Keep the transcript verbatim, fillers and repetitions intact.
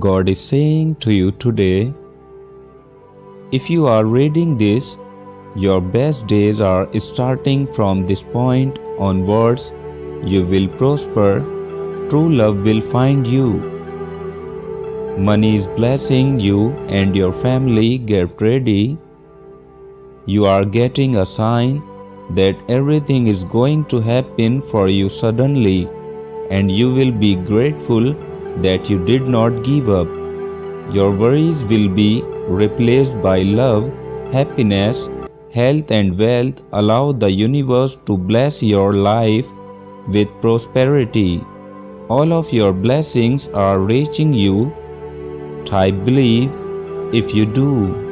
God is saying to you today, if you are reading this, your best days are starting from this point onwards. You will prosper. True love will find you. Money is blessing you and your family. Get ready. You are getting a sign that everything is going to happen for you suddenly, and you will be grateful that you did not give up. Your worries will be replaced by love, happiness, health and wealth. Allow the universe to bless your life with prosperity. All of your blessings are reaching you. Type believe if you do.